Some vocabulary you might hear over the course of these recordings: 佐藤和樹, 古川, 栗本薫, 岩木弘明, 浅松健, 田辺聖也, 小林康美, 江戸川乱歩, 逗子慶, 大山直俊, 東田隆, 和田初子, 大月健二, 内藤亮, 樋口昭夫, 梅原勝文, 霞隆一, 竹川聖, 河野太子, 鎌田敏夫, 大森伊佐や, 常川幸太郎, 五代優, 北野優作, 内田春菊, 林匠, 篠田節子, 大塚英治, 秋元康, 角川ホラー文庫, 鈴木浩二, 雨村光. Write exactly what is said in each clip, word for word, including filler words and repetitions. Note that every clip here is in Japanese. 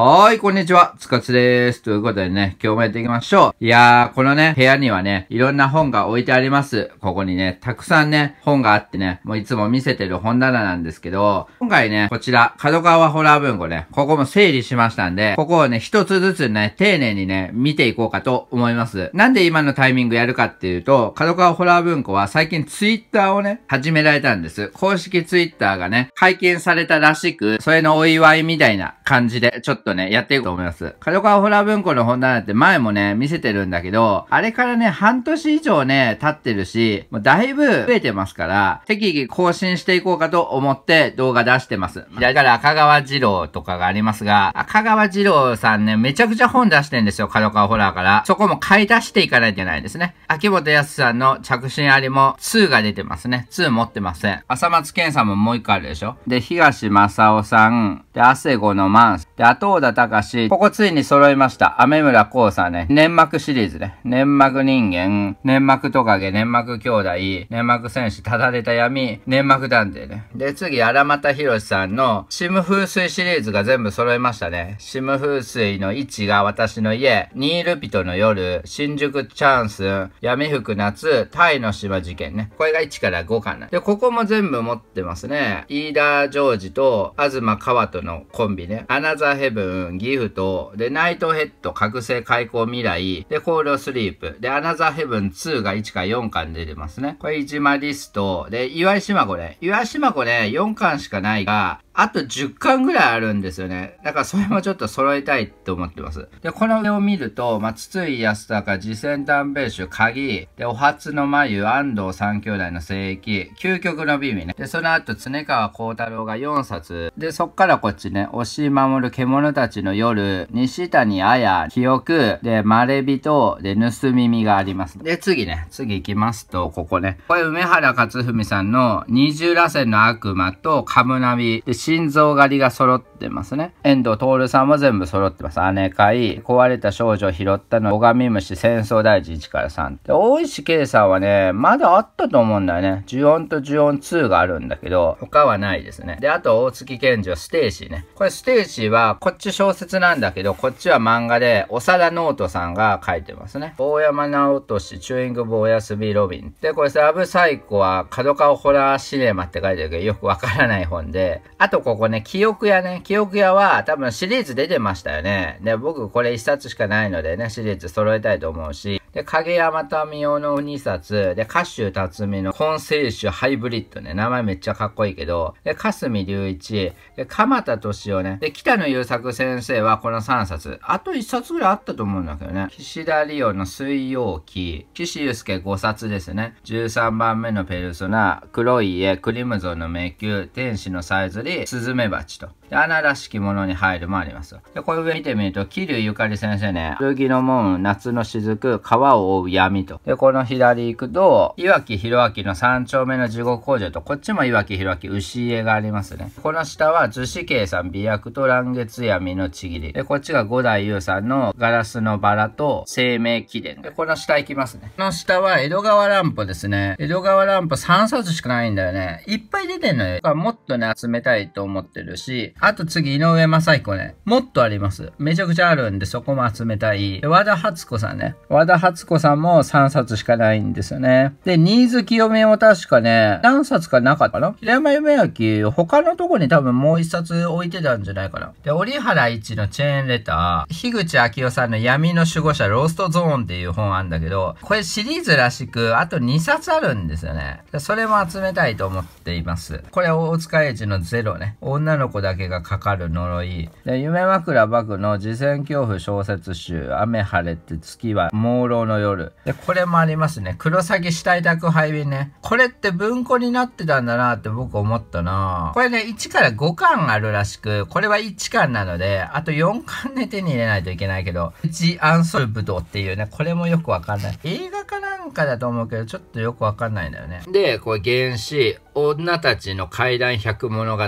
はーい、こんにちは。つかつでーす。ということでね、今日もやっていきましょう。いやー、このね、部屋にはね、いろんな本が置いてあります。ここにね、たくさんね、本があってね、もういつも見せてる本棚なんですけど、今回ね、こちら、角川ホラー文庫ね、ここも整理しましたんで、ここをね、一つずつね、丁寧にね、見ていこうかと思います。なんで今のタイミングやるかっていうと、角川ホラー文庫は最近ツイッターをね、始められたんです。公式ツイッターがね、解禁されたらしく、それのお祝いみたいな感じで、ちょっとちょっとね、やっていこうと思います。角川ホラー文庫の本棚って前もね、見せてるんだけど、あれからね、半年以上ね、経ってるし、もうだいぶ増えてますから、適宜更新していこうかと思って動画出してます。だから赤川次郎とかがありますが、赤川次郎さんね、めちゃくちゃ本出してんですよ、角川ホラーから。そこも買い出していかないといけないですね。秋元康さんの着信ありもにが出てますね。に持ってません。浅松健さんももういっこあるでしょ。で、東正夫さん、で、アセゴのマンス、で、あと、東田隆、ここついに揃いました。雨村光さんね。粘膜シリーズね。粘膜人間、粘膜トカゲ、粘膜兄弟、粘膜戦士、ただれた闇、粘膜探偵ね。で、次、荒俣宏さんの、シム風水シリーズが全部揃いましたね。シム風水のいちが私の家、ニールピトの夜、新宿チャンス、闇服夏、タイの島事件ね。これがいちからごかな。で、ここも全部持ってますね。飯田ジョージと、東川とのコンビね。アナザーヘブン、ギフト、で、ナイトヘッド、覚醒開口未来、で、コールスリープ、で、アナザーヘブンにがいちからよんかん出てますね。これ、いじまリスト、で、岩井島子ね。岩井島子ね、よんかんしかないが、あとじゅっかんぐらいあるんですよね。だからそれもちょっと揃えたいと思ってます。で、この上を見ると、まあ、筒井康隆、次戦短兵種、鍵、で、お初の眉、安藤三兄弟の聖域、究極の美味ね。で、その後、常川幸太郎がよんさつ。で、そっからこっちね、押し守る獣たちの夜、西谷綾、記憶、で、まれびと、で、盗み見があります。で、次ね、次行きますと、ここね。これ、梅原勝文さんの二重螺旋の悪魔と、カムナビ、で心臓狩りが揃ってますね。遠藤徹さんも全部揃ってます。姉会、壊れた少女を拾ったの、拝み虫、戦争大臣いちからさん。で、大石圭さんはね、まだあったと思うんだよね。呪音と呪音にがあるんだけど、他はないですね。で、あと、大月健二はステーシーね。これ、ステーシーは、こっち小説なんだけど、こっちは漫画で、長田ノートさんが書いてますね。大山直俊、チューイング棒休みロビン。で、これ、ラブサイコは、角川ホラーシネマって書いてるけど、よくわからない本で、あと、ここね、記憶屋ね。記憶屋は多分シリーズ出てましたよね。で、僕これいっさつしかないのでね、シリーズ揃えたいと思うし。で、影山民夫のにさつ。で、歌手辰巳の混成種ハイブリッドね。名前めっちゃかっこいいけど。で、霞隆一。で、鎌田敏夫ね。で、北野優作先生はこのさんさつ。あといっさつぐらいあったと思うんだけどね。岸田理央の水曜記。岸優介ごさつですね。じゅうさんばんめのペルソナ。黒い家。クリムゾンの迷宮。天使のさえずり。スズメバチと。で、穴らしきものに入るもあります。で、これ上見てみると、桐生ゆかり先生ね。剣の門、夏の雫、川を覆う闇と。で、この左行くと、岩木弘明の三丁目の地獄工場と、こっちも岩木弘明、牛家がありますね。この下は、逗子慶さん、美薬と蘭月闇のちぎり。で、こっちが五代優さんのガラスのバラと、生命貴殿。で、この下行きますね。この下は、江戸川乱歩ですね。江戸川乱歩さんさつしかないんだよね。いっぱい出てんのよ。だからもっとね、集めたいと思ってるし、あと次、井上雅彦ね。もっとあります。めちゃくちゃあるんで、そこも集めたい。和田初子さんね。和田初子さんもさんさつしかないんですよね。で、新月清美も確かね、何冊かなかったかな。平山夢明、他のとこに多分もういっさつ置いてたんじゃないかな。で、折原一のチェーンレター、樋口昭夫さんの闇の守護者、ローストゾーンっていう本あるんだけど、これシリーズらしく、あとにさつあるんですよね。それも集めたいと思っています。これ、大塚英治のゼロね。女の子だけがかかる呪い。で、夢枕獏の事前恐怖小説集、雨晴れて月は朦朧の夜。で、これもありますね。黒崎死体宅配便ね。これって文庫になってたんだなって僕思ったな。これね、いちからごかんあるらしく、これはいっかんなので、あとよんかんね手に入れないといけないけど、ジ・アンソルブドっていうね、これもよくわかんない。映画かなんかだと思うけど、ちょっとよくわかんないんだよね。で、これ原始、女たちの怪談百物語、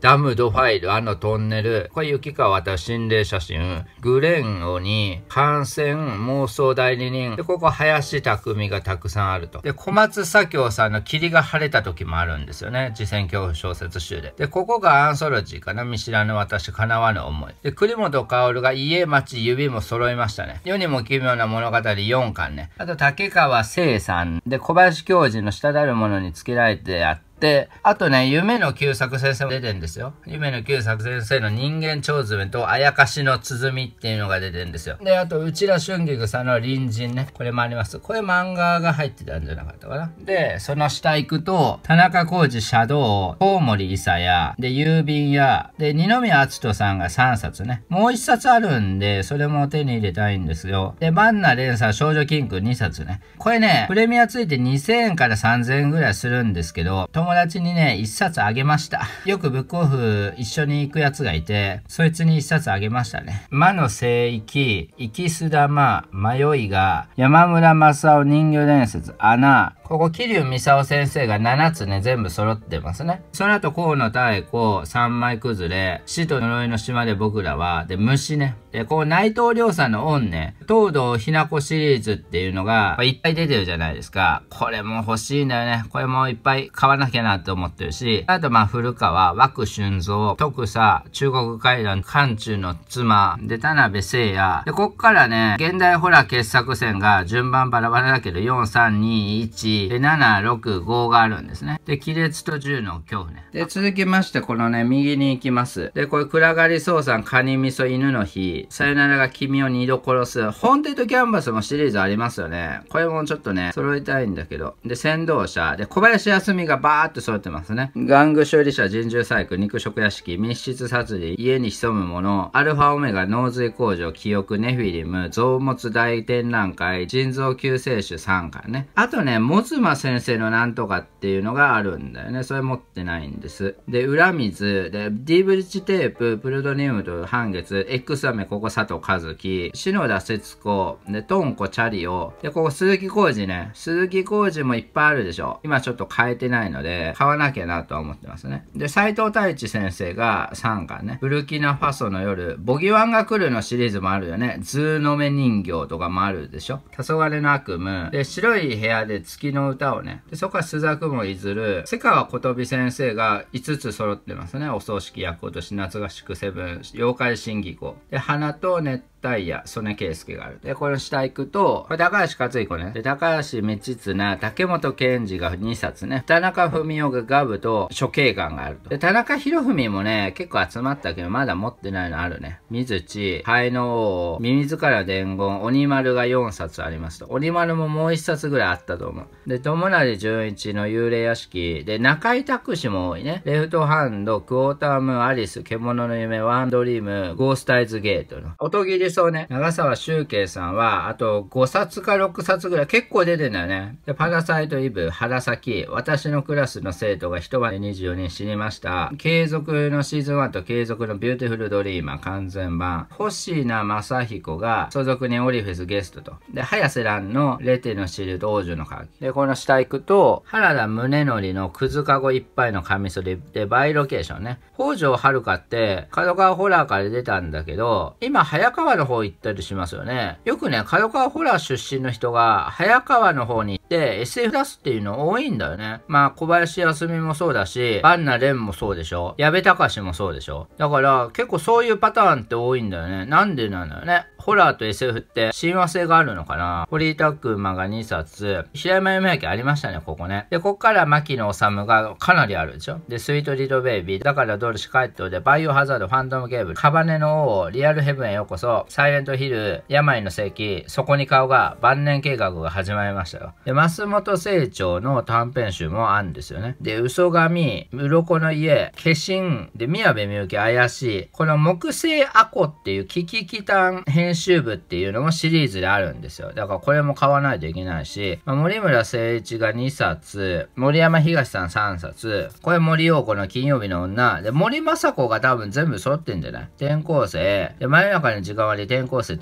ダムドファタイル、あのトンネル、これ雪川渡心霊写真、グレン鬼、感染妄想代理人、で、ここ林匠がたくさんあると。で、小松左京さんの霧が晴れた時もあるんですよね。自選恐怖小説集で。で、ここがアンソロジーかな。見知らぬ私、叶わぬ思い。で、栗本薫が家、町、指も揃いましたね。世にも奇妙な物語よんかんね。あと、竹川聖さん。で、小林教授の下であるものにつけられてあって、で、あとね、夢の久作先生も出てんですよ。夢の久作先生の人間蝶詰とあやかしの鼓っていうのが出てんですよ。で、あと、内田春菊さんの隣人ね。これもあります。これ漫画が入ってたんじゃなかったかな。で、その下行くと、田中浩二シャドウ、大森伊佐や、で、郵便屋、で、二宮篤人さんがさんさつね。もういっさつあるんで、それも手に入れたいんですよ。で、万奈蓮さん、少女キンクにさつね。これね、プレミアついてにせんえんからさんぜんえんぐらいするんですけど、友達にね、一冊あげました。よくブックオフ一緒に行くやつがいて、そいつに一冊あげましたね。魔の聖域、生きす玉、迷いが、山村正夫人魚伝説、穴。ここ、桐生操先生がななつね、全部揃ってますね。その後、河野太子、三枚崩れ、死と呪いの島で僕らは、で、虫ね。で、こう、内藤亮さんの恩ね、東堂ひな子シリーズっていうのが、いっぱい出てるじゃないですか。これも欲しいんだよね。これもいっぱい買わなきゃなと思ってるし、あとまあ古川、枠俊三、徳佐、中国階段、漢中の妻、で、田辺聖也。で、こっからね、現代ホラー傑作選が順番バラバラだけど、よん、さん、に、いち、で、なな、ろく、ごがあるんですね。で、亀裂と銃の恐怖ね。で、続きまして、このね、右に行きます。で、これ、暗がり蒼さん、カニ味噌、犬の日、さよならが君を二度殺す、ホーンテッドキャンバスもシリーズありますよね。これもちょっとね、揃えたいんだけど。で、先導者、で、小林康美がバーッと揃ってますね。玩具修理者、人獣細工、肉食屋敷、密室殺り、家に潜むもの、アルファオメガ、脳髄工場、記憶、ネフィリム、臓物大展覧会、腎臓救世主さんかんね。あとね、モズマ先生のなんとかっていうのがあるんだよね。それ持ってないんです。で、裏水、で、D ブリッジテープ、プルドニウムと半月、X アメ、ここ佐藤和樹、篠田節子、で、トンコチャリオ、で、ここ鈴木浩二ね。鈴木浩二もいっぱいあるでしょ。今ちょっと変えてないので、買わなきゃなとは思ってますね。で、斎藤太一先生がさんかんね。ブルキナファソの夜、ボギワンが来るのシリーズもあるよね。ズーの目人形とかもあるでしょ。黄昏の悪夢。で、白い部屋で月の歌をね。で、そこから朱雀もいずる。瀬川琴美先生がいつつ揃ってますね。お葬式やことし、夏合宿セブン、妖怪審議校。で、花と熱帯夜、曽根圭介がある。で、この下行くと、これ高橋克彦ね。で、高橋道綱、竹本健二がにさつね。田中文文雄がガブと処刑官があると。で、田中博文もね、結構集まったけど、まだ持ってないのあるね。水地、灰の王、ミミズから伝言、鬼丸がよんさつありますと。鬼丸ももういっさつぐらいあったと思う。で、友成純一の幽霊屋敷、で、中井拓司も多いね。レフトハンド、クォータームーン、アリス、獣の夢、ワンドリーム、ゴースタイズゲートの。音切りそうね。長沢修慶さんは、あとごさつかろくさつぐらい、結構出てんだよね。で、パラサイトイブ、原崎、私のクラスの生徒が一晩でにじゅうよにん死にました。継続のシーズンワンと継続のビューティフルドリーマー完全版。星名正彦が所属にオリフェスゲストと。で、早瀬蘭のレテのシールド王女の鍵。で、この下行くと、原田宗則のくずかごいっぱいのカミソリでバイロケーションね。北条遥って角川ホラーから出たんだけど、今早川の方行ったりしますよね。よくね、角川ホラー出身の人が早川の方に行って エスエフ 出すっていうの多いんだよね。まあ小林林康美もそうだし、万奈蓮もそうでしょ。矢部隆もそうでしょ。だから結構そういうパターンって多いんだよね。なんでなんだろうね。ホラーと エスエフ って親和性があるのかな。堀井拓馬がにさつ。平山夢明ありましたね、ここね。で、こっから牧野治がかなりあるでしょ。で、スイートリトベイビー、だからドルシカイトで、バイオハザード、ファントムゲーブ、カバネの王、リアルヘブンへようこそ、サイレントヒル、病の世紀、そこに顔が、晩年計画が始まりましたよ。で、松本清張の短編集もあるんですよ。で、嘘神、鱗の家、化身、で、宮部みゆき、怪しい。この木星アコっていうキキキタン編集部っていうのもシリーズであるんですよ。だからこれも買わないといけないし、まあ、森村誠一がにさつ、森山東さんさんさつ、これ森陽子の金曜日の女、で、森昌子が多分全部揃ってんじゃない？転校生、で、真夜中の時間割転校生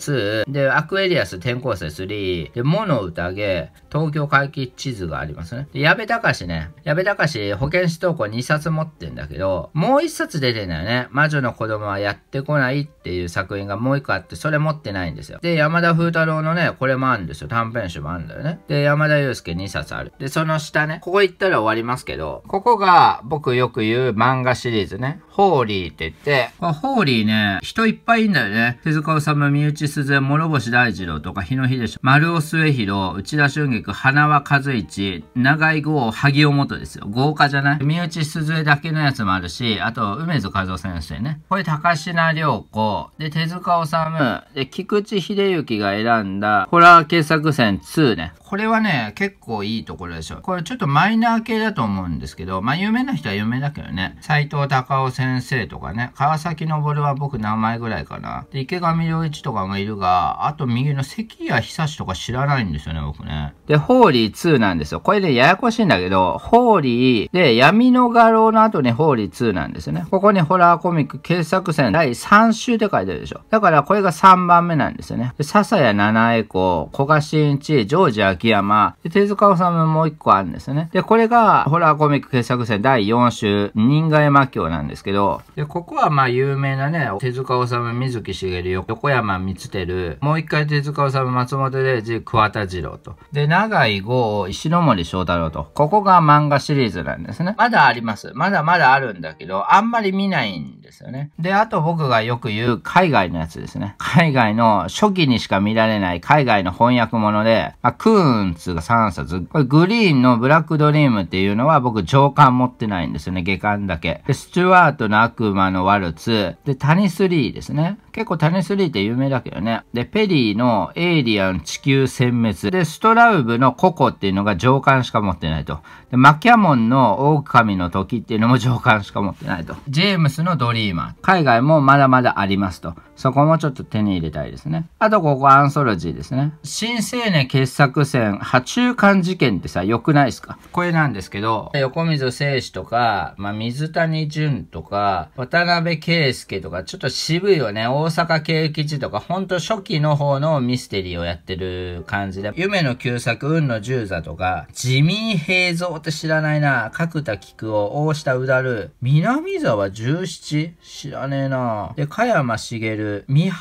に、で、アクエリアス転校生さん、で、モノ宴、東京動回帰地図がありますね。で、矢部隆ね。矢部隆、保健師投稿にさつ持ってんだけど、もういっさつ出てんだよね。魔女の子供はやってこないっていう作品がもういっこあって、それ持ってないんですよ。で、山田風太郎のね、これもあるんですよ。短編集もあるんだよね。で、山田裕介にさつある。で、その下ね、ここ行ったら終わりますけど、ここが僕よく言う漫画シリーズね。ホーリーって言って、これホーリーね、人いっぱいいんだよね。手塚治虫、三内鈴江、諸星大二郎とか、日野秀樹、丸尾末広、内田俊菊、花輪和一、長井豪、萩尾元ですよ。豪華じゃない？三内鈴江だけのやつもあるし、あと、梅津和夫先生ね。これ、高階涼子、で、手塚治虫、で、菊池秀行が選んだ、ホラー傑作選にね。これはね、結構いいところでしょ。これちょっとマイナー系だと思うんですけど、まあ、有名な人は有名だけどね。斎藤隆夫先生とかね。川崎昇は僕名前ぐらいかな。で、池上良一とかもいるが、あと右の関谷久志とか知らないんですよね、僕ね。で、ホーリーになんですよ。これで、ね、ややこしいんだけど、ホーリーで、闇の画廊の後にホーリーになんですよね。ここにホラーコミック傑作選だいさん週って書いてるでしょ。だからこれがさんばんめなんですよね。で、笹谷七重子、古賀真一、ジョージ秋山、で、手塚治虫もういっこあるんですよね。で、これがホラーコミック傑作選だいよん週、人外魔境なんですけど、で、ここはまあ有名なね、手塚治虫、水木しげる、横山光輝、もう一回手塚治虫、松本零士、桑田二郎と。で、長井豪、石森章太郎と。ここが漫画シリーズなんですね。まだあります。まだまだあるんだけど、あんまり見ないんですよね。で、あと僕がよく言う海外のやつですね。海外の初期にしか見られない海外の翻訳もので、まあ、クーンツがさんさつ。これグリーンのブラックドリームっていうのは僕上巻持ってないんですよね。下巻だけ。で、スチュワートの悪魔のワルツ。で、タニスリーですね。結構タニスリーって有名だけどね。で、ペリーのエイリアン地球殲滅。で、ストラウブのココっていうのが上巻しか持ってないと。で、マキャモンの狼の時っていうのも上巻しか持ってないと。ジェームスのドリーマー。海外もまだまだありますと。そこもちょっと手に入れたいですね。あと、ここアンソロジーですね。新青年傑作選、波中間事件ってさ、良くないですか？これなんですけど、横溝正史とか、まあ、水谷隼とか、渡辺圭介とか、ちょっと渋いよね。大阪慶吉とか、ほんと初期の方のミステリーをやってる感じで、夢の旧作、運の十座とか、地味平蔵って知らないな。角田菊夫、大下うだる、南沢十七知らねえな。で、加山茂、三橋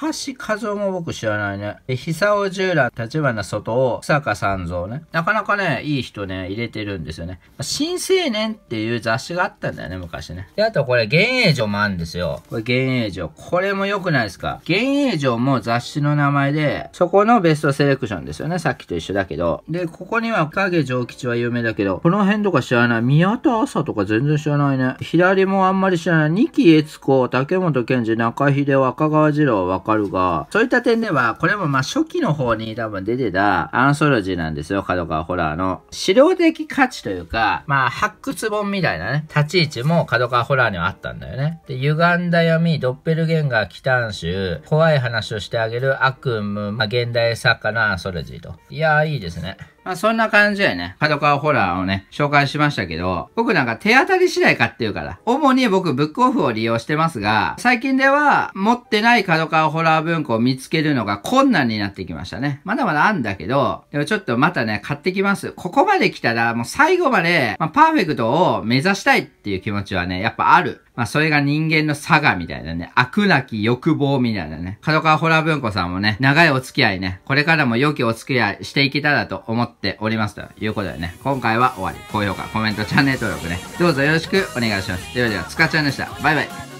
和夫も僕知らないね。で、久尾十蘭、立花外を、草加三蔵ね。なかなかね、いい人ね、入れてるんですよね。新青年っていう雑誌があったんだよね、昔ね。で、あとこれ、幻影城もあるんですよ。これ幻影城。これも良くないですか？幻影城も雑誌の名前で、そこのベストセレクションですよね。さっきと一緒だけど。で、ここには影城吉は有名だけど、この辺とか知らない。宮田朝とか全然知らないね。左もあんまり知らない。二木悦子、竹本健二、中秀、若川二郎はわかるが、そういった点では、これもまあ初期の方に多分出てたアンソロジーなんですよ。角川ホラーの。資料的価値というか、まあ発掘本みたいなね、立ち位置も角川ホラーにはあったんだよね。で、歪んだ闇、ドッペルゲンガー、奇譚集、怖い話をしてあげる悪夢、まあ現代作家のアンソロジーと。いやー、いいですね。まあそんな感じでね、角川ホラーをね、紹介しましたけど、僕なんか手当たり次第買ってるから、主に僕ブックオフを利用してますが、最近では持ってない角川ホラー文庫を見つけるのが困難になってきましたね。まだまだあんだけど、でもちょっとまたね、買ってきます。ここまで来たらもう最後まで、まあ、パーフェクトを目指したいっていう気持ちはね、やっぱある。まあそれが人間の差がみたいなね、悪なき欲望みたいなね。角川ホラー文庫さんもね、長いお付き合いね、これからも良きお付き合いしていけたらと思っておりますということでね、今回は終わり。高評価、コメント、チャンネル登録ね、どうぞよろしくお願いします。ではでは、つかちゃんでした。バイバイ。